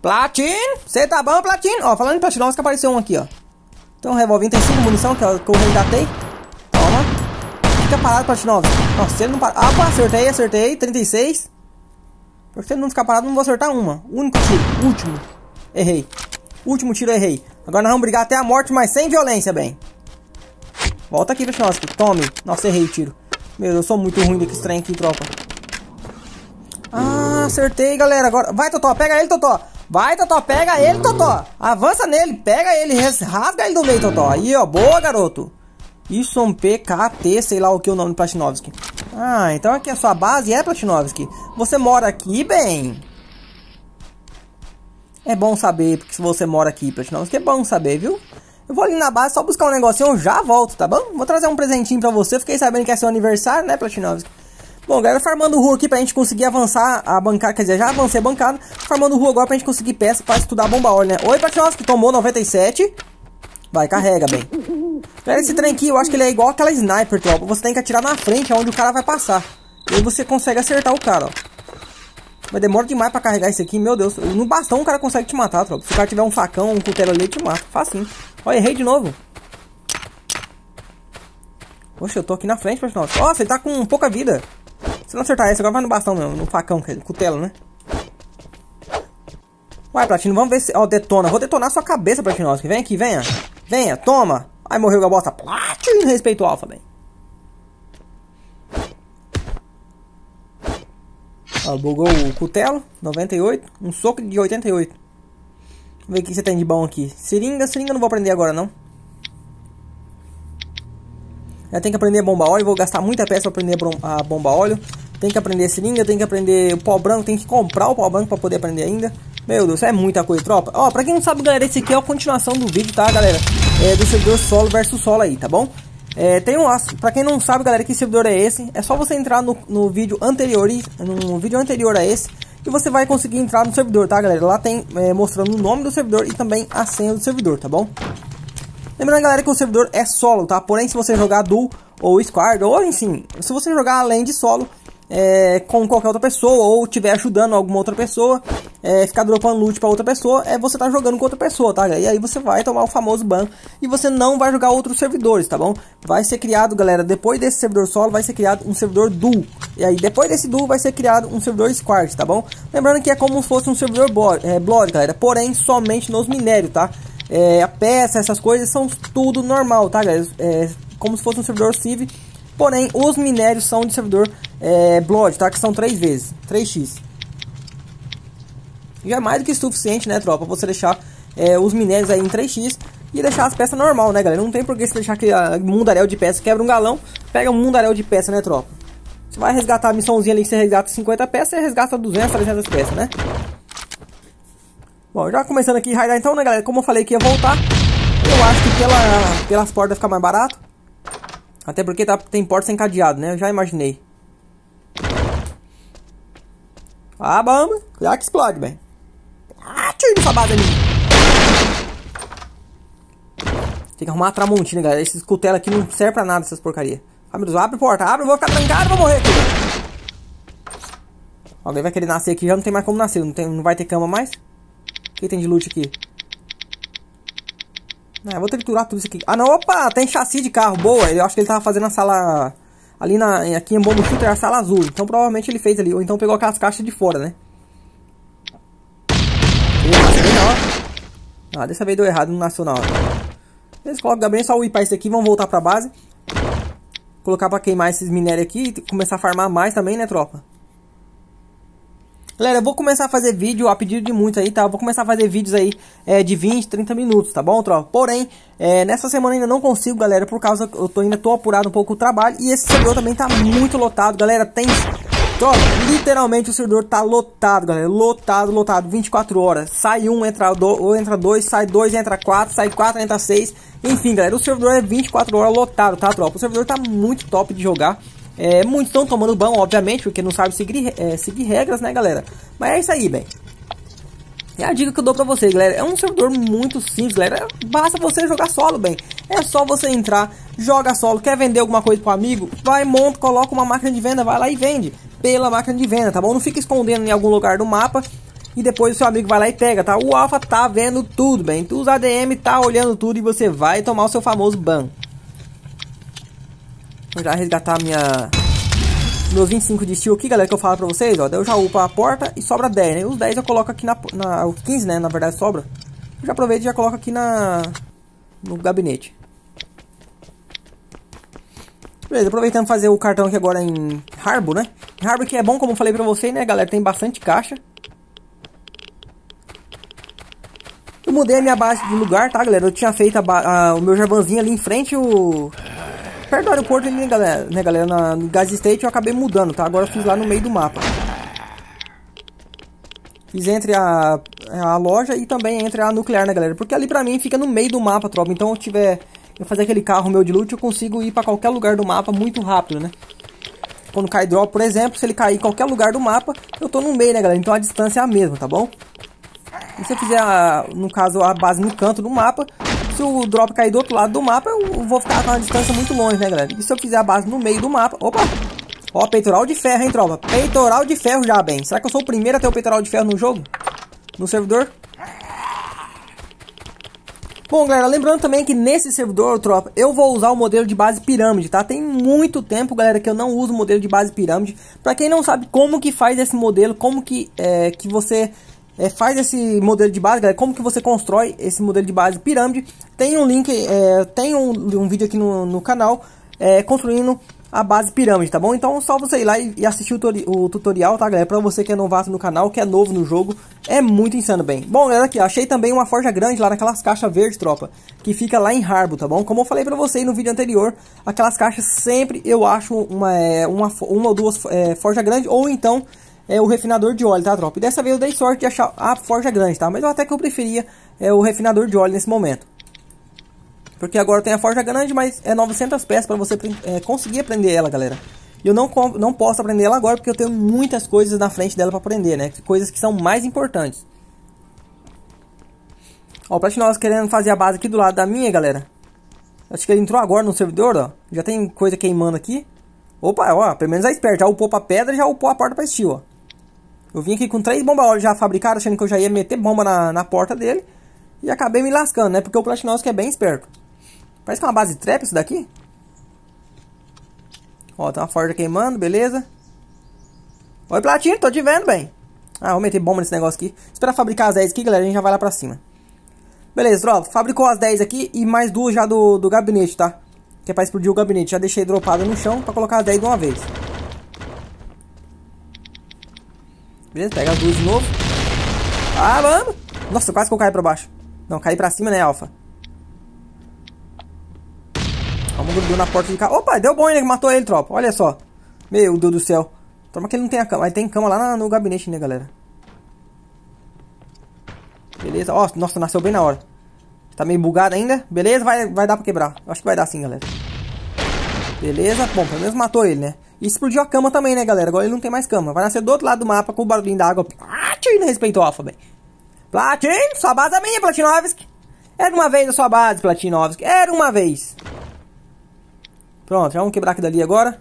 Platin! Você tá bom, Platin? Ó, falando em Platinovski, apareceu um aqui, ó. Então, o revolvinho tem 5 munição, que eu resgatei. Toma. Fica parado, Platinovski. Nossa, se ele não parar... Ah, pô, acertei, acertei. 36. Porque se ele não ficar parado, não vou acertar uma. Único tiro. Último. Errei. Último tiro, errei. Agora nós vamos brigar até a morte, mas sem violência, bem. Volta aqui, Platinovski. Tome. Nossa, errei o tiro. Meu Deus, eu sou muito ruim desse trem aqui, tropa. Ah, acertei, galera. Agora... Vai, Totó. Pega ele, Totó. Vai, Totó, pega ele, Totó. Avança nele, pega ele, rasga ele do meio, Totó. Aí, ó, boa, garoto. Isso é um PKT, sei lá o que é o nome do Platinovski. Ah, então aqui a sua base é Platinovski. Você mora aqui, bem? É bom saber, porque se você mora aqui, Platinovski, é bom saber, viu? Eu vou ali na base só buscar um negocinho, eu já volto, tá bom? Vou trazer um presentinho pra você, fiquei sabendo que é seu aniversário, né, Platinovski? Bom, galera, farmando rua aqui pra gente conseguir avançar a bancada, quer dizer, já avancei a bancada. Farmando rua agora pra gente conseguir peça pra estudar a bomba óleo, né? Oi, Platinovski, tomou 97. Vai, carrega, bem. Galera, esse trem aqui, eu acho que ele é igual aquela sniper, tropa. Você tem que atirar na frente, onde o cara vai passar. E aí você consegue acertar o cara, ó. Mas demora demais pra carregar isso aqui, meu Deus. No bastão o cara consegue te matar, tropa. Se o cara tiver um facão, um cutelo ali, ele te mata. Facinho. Ó, errei de novo. Poxa, eu tô aqui na frente, Platinovski. Nossa, ele tá com pouca vida. Se não acertar essa, agora vai no bastão mesmo, no facão, que é cutelo, né? Uai, Platino, vamos ver se... Ó, detona. Vou detonar sua cabeça, Platinovski. Vem aqui, venha. Venha, toma. Ai, morreu, gabosta. Platino, respeito ao alfa, bem. Ó, bugou o cutelo. 98. Um soco de 88. Vamos ver o que você tem de bom aqui. Seringa, seringa eu não vou aprender agora, não. Já tem que aprender bomba óleo, vou gastar muita peça pra aprender a bomba óleo. Tem que aprender seringa, tem que aprender o pau branco, tem que comprar o pau branco pra poder aprender ainda. Meu Deus, é muita coisa, tropa. Ó, pra quem não sabe, galera, esse aqui é a continuação do vídeo, tá, galera? É do servidor solo versus solo aí, tá bom? É, tem um... Pra quem não sabe, galera, que servidor é esse, é só você entrar no vídeo anterior, a esse, e você vai conseguir entrar no servidor, tá, galera? Lá tem mostrando o nome do servidor e também a senha do servidor, tá bom? Lembrando, galera, que o servidor é solo, tá? Porém, se você jogar duo ou squad, ou enfim, se você jogar além de solo, com qualquer outra pessoa, ou estiver ajudando alguma outra pessoa, ficar dropando loot pra outra pessoa, você tá jogando com outra pessoa, tá, galera? E aí você vai tomar o famoso ban e você não vai jogar outros servidores, tá bom? Vai ser criado, galera, depois desse servidor solo, vai ser criado um servidor duo. E aí, depois desse duo, vai ser criado um servidor squad, tá bom? Lembrando que é como se fosse um servidor blood, galera, porém, somente nos minérios, tá? A peça, essas coisas são tudo normal, tá, galera? Como se fosse um servidor civ, porém os minérios são de servidor blood, tá? Que são 3 vezes, 3x. Já é mais do que suficiente, né, tropa? Você deixar os minérios aí em 3x e deixar as peças normal, né, galera? Não tem por que você deixar aquele mundaréu de peça. Quebra um galão, pega um mundaréu de peça, né, tropa? Você vai resgatar a missãozinha ali que você resgata 50 peças, você resgata 200, 300 peças, né? Bom, já começando aqui, raidar então, né, galera? Como eu falei que ia voltar, eu acho que pelas portas vai ficar mais barato. Até porque tem porta sem cadeado, né? Eu já imaginei. Ah, bamba! Cuidado que explode, velho. Ah, tira essa base ali. Tem que arrumar a tramontina, galera. Esses cutelos aqui não servem pra nada, essas porcaria. Ah, meu Deus, abre a porta, abre, eu vou ficar trancado, vou morrer aqui. Alguém vai querer nascer aqui, já não tem mais como nascer, não vai ter cama mais. O que tem de loot aqui? Eu vou triturar tudo isso aqui. Ah, não, opa, tem chassi de carro, boa. Eu acho que ele tava fazendo a sala... Ali aqui em Bombo Shooter, a sala azul. Então provavelmente ele fez ali, ou então pegou aquelas caixas de fora, né? Ah, dessa vez deu errado, não nasceu na hora. Eles colocam o Gabriel, só whipar isso aqui, vamos voltar pra base. Colocar pra queimar esses minérios aqui e começar a farmar mais também, né, tropa? Galera, eu vou começar a fazer vídeo a pedido de muitos aí, tá? Eu vou começar a fazer vídeos aí de 20, 30 minutos, tá bom, tropa? Porém, nessa semana ainda não consigo, galera, por causa que eu ainda tô apurado um pouco o trabalho. E esse servidor também tá muito lotado, galera. Tem... Tropa, literalmente o servidor tá lotado, galera. Lotado, lotado. 24 horas. Sai um, entra dois, sai dois, entra quatro, sai quatro, entra seis. Enfim, galera, o servidor é 24 horas lotado, tá, tropa? O servidor tá muito top de jogar. Muitos estão tomando ban, obviamente, porque não sabem seguir regras, né, galera? Mas é isso aí, bem. É a dica que eu dou pra vocês, galera. É um servidor muito simples, galera. Basta você jogar solo, bem. É só você entrar, joga solo. Quer vender alguma coisa pro amigo? Vai, monta, coloca uma máquina de venda, vai lá e vende. Pela máquina de venda, tá bom? Não fica escondendo em algum lugar do mapa. e depois o seu amigo vai lá e pega, tá? O alfa tá vendo tudo, bem. Os ADM tá olhando tudo e você vai tomar o seu famoso ban. Vou já resgatar meus 25 de steel aqui, galera, que eu falo pra vocês, ó. Daí eu já upo a porta e sobra 10, né? Os 10 eu coloco aqui os 15, né? Na verdade sobra. Eu já aproveito e já coloco aqui no gabinete. Beleza, aproveitando fazer o cartão aqui agora em Harbor, né? Harbor que é bom, como eu falei pra vocês, né, galera? Tem bastante caixa. Eu mudei a minha base de lugar, tá, galera? Eu tinha feito o meu javanzinho ali em frente, perto do aeroporto ali, né, galera? No Gas State eu acabei mudando, tá? Agora eu fiz lá no meio do mapa. Fiz entre a loja e também entre a nuclear, né, galera? Porque ali pra mim fica no meio do mapa, tropa. Então eu fazer aquele carro meu de loot, eu consigo ir pra qualquer lugar do mapa muito rápido, né? Quando cai drop, por exemplo, se ele cair em qualquer lugar do mapa, eu tô no meio, né, galera? Então a distância é a mesma, tá bom? E se eu fizer, no caso, a base no canto do mapa, se o drop cair do outro lado do mapa, eu vou ficar com uma distância muito longe, né, galera? E se eu fizer a base no meio do mapa... Opa! Ó, peitoral de ferro, hein, tropa? Peitoral de ferro já, bem. Será que eu sou o primeiro a ter o peitoral de ferro no jogo? No servidor? Bom, galera, lembrando também que nesse servidor, tropa, eu vou usar o modelo de base pirâmide, tá? Tem muito tempo, galera, que eu não uso o modelo de base pirâmide. Pra quem não sabe como que faz esse modelo, como que você faz esse modelo de base, galera, como que você constrói esse modelo de base pirâmide, tem um link, tem um vídeo aqui no canal construindo a base pirâmide, tá bom? Então é só você ir lá e assistir o tutorial, tá, galera? Pra você que é novato no canal, que é novo no jogo, é muito insano, bem. Bom, galera, aqui, ó, achei também uma forja grande lá naquelas caixas verdes, tropa, que fica lá em Harbor, tá bom? Como eu falei pra vocês no vídeo anterior, aquelas caixas sempre eu acho uma ou duas forja grande, ou então o refinador de óleo, tá, tropa? E dessa vez eu dei sorte de achar a forja grande, tá? Mas eu até que eu preferia o refinador de óleo nesse momento. Porque agora tem a forja grande, mas é 900 peças para você conseguir aprender ela, galera. E eu não posso aprender ela agora, porque eu tenho muitas coisas na frente dela para aprender, né? Coisas que são mais importantes. Ó, o Platinovski querendo fazer a base aqui do lado da minha, galera. Acho que ele entrou agora no servidor, ó. Já tem coisa queimando aqui. Opa, ó, pelo menos é esperto. Já upou pra pedra e já upou a porta pra steel, ó. Eu vim aqui com 3 bombas óleo já fabricadas, achando que eu já ia meter bomba na porta dele. E acabei me lascando, né? Porque o Platinovski é bem esperto. Parece que é uma base de trap isso daqui. Ó, tá uma forja queimando, beleza. Oi, Platino, tô te vendo, bem. Ah, vou meter bomba nesse negócio aqui. Espera fabricar as 10 aqui, galera, a gente já vai lá pra cima. Beleza, tropa, fabricou as 10 aqui e mais 2 já do gabinete, tá? Que é pra explodir o gabinete. Já deixei dropada no chão pra colocar as 10 de uma vez. Beleza, pega as 2 de novo. Ah, mano! Nossa, quase que eu caí pra baixo. Não, caí pra cima, né, alfa? Calma, grudou na porta de cá. Opa, deu bom, ele matou ele, tropa. Olha só. Meu Deus do céu. Toma que ele não tem a cama. Ele tem cama lá no gabinete, né, galera? Beleza. Ó, nossa, nasceu bem na hora. Tá meio bugado ainda. Beleza, vai dar pra quebrar. Acho que vai dar sim, galera. Beleza. Bom, pelo menos matou ele, né? E explodiu a cama também, né, galera? Agora ele não tem mais cama. Vai nascer do outro lado do mapa com o barulhinho da água. Platin, respeitou o alfa, bem. Platin, sua base é minha, Platinovski. Era uma vez a sua base, Platinovski. Era uma vez. Pronto, já vamos quebrar aqui dali agora.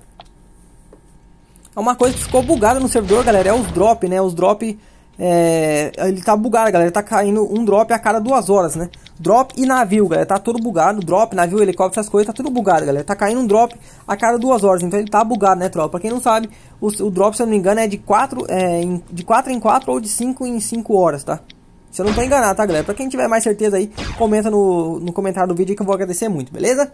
Uma coisa que ficou bugada no servidor, galera, é os drop, né? Os drop, ele tá bugado, galera. Tá caindo um drop a cada 2 horas, né? Drop e navio, galera. Tá tudo bugado. Drop, navio, helicóptero, essas coisas. Tá tudo bugado, galera. Tá caindo um drop a cada 2 horas. Então ele tá bugado, né, tropa? Pra quem não sabe, o drop, se eu não me engano, é de 4 em 4 ou de 5 em 5 horas, tá? Se eu não tô enganado, tá, galera? Pra quem tiver mais certeza aí, comenta no comentário do vídeo que eu vou agradecer muito, beleza?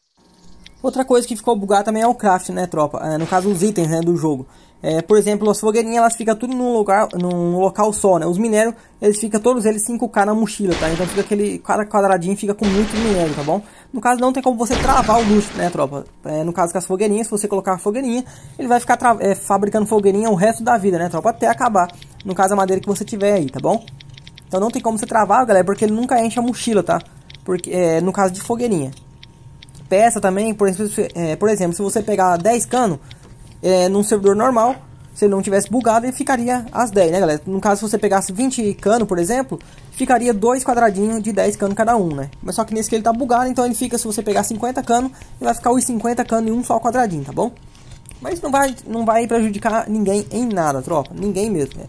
Outra coisa que ficou bugada também é o craft, né, tropa? No caso, os itens, né, do jogo. Por exemplo, as fogueirinhas, elas ficam tudo num local só, né? Os minérios, eles ficam todos eles 5K na mochila, tá? Então fica aquele quadradinho, fica com muito minério, tá bom? No caso, não tem como você travar o luxo, né, tropa? No caso, com as fogueirinhas, se você colocar a fogueirinha, ele vai ficar fabricando fogueirinha o resto da vida, né, tropa? Até acabar. No caso, a madeira que você tiver aí, tá bom? Então não tem como você travar, galera, porque ele nunca enche a mochila, tá? Porque, no caso de fogueirinha. Peça também, por exemplo, se você pegar 10 canos num servidor normal, se ele não tivesse bugado, ele ficaria as 10, né, galera? No caso, se você pegasse 20 canos, por exemplo, ficaria 2 quadradinhos de 10 canos cada um, né? Mas só que nesse que ele tá bugado, então ele fica, se você pegar 50 canos, ele vai ficar os 50 canos em um só quadradinho, tá bom? Mas não vai prejudicar ninguém em nada, tropa, ninguém mesmo, né?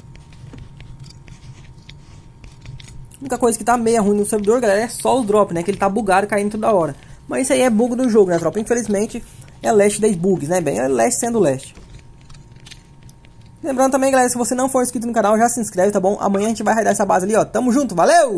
A única coisa que tá meia ruim no servidor, galera, é só o drop, né? Que ele tá bugado, caindo toda hora. Mas isso aí é bug do jogo, né, tropa? Infelizmente, é leste das bugs, né? Bem, é leste sendo leste. Lembrando também, galera, se você não for inscrito no canal, já se inscreve, tá bom? Amanhã a gente vai raidar essa base ali, ó. Tamo junto, valeu!